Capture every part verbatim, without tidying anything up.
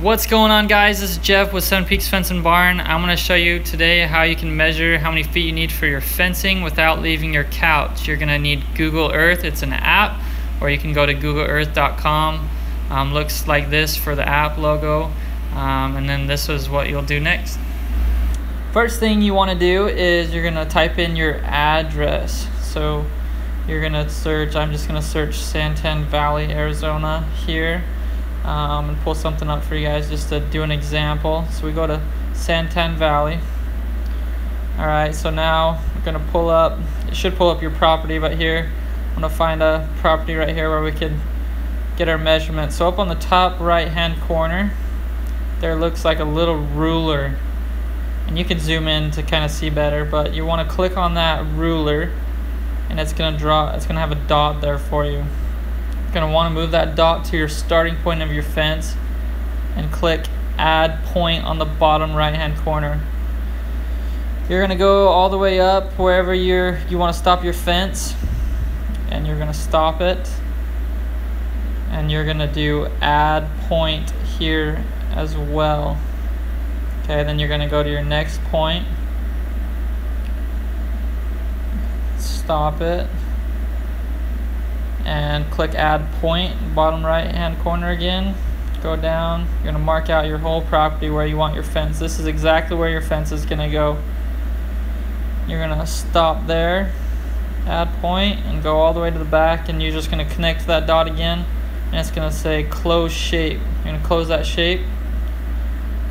What's going on, guys? This is Jeff with Seven Peaks Fence and Barn. I'm going to show you today how you can measure how many feet you need for your fencing without leaving your couch. You're going to need Google Earth. It's an app, or you can go to google earth dot com. Um, looks like this for the app logo, um, and then this is what you'll do next. First thing you want to do is you're going to type in your address. So you're going to search, I'm just going to search Santan Valley, Arizona here. Um, and pull something up for you guys just to do an example. So we go to Santan Valley. Alright, so now we're going to pull up, it should pull up your property, but here I'm going to find a property right here where we can get our measurements. So up on the top right hand corner there looks like a little ruler, and you can zoom in to kind of see better, but you want to click on that ruler and it's going to draw, it's going to have a dot there for you. Going to want to move that dot to your starting point of your fence and click add point on the bottom right hand corner. You're going to go all the way up wherever you're you want to stop your fence, and you're going to stop it, and you're going to do add point here as well. Okay, then you're going to go to your next point, stop it, and click add point, bottom right hand corner again. Go down, you're going to mark out your whole property where you want your fence. This is exactly where your fence is going to go. You're going to stop there, add point, and go all the way to the back, and you're just going to connect that dot again, and it's going to say close shape. You're going to close that shape,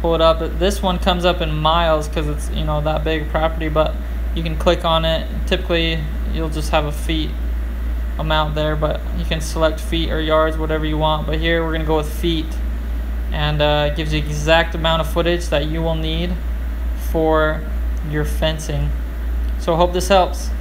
pull it up. This one comes up in miles because it's, you know, that big property, but you can click on it. Typically you'll just have a feet amount there, but you can select feet or yards, whatever you want, but here we're gonna go with feet, and uh, it gives you the exact amount of footage that you will need for your fencing. So I hope this helps.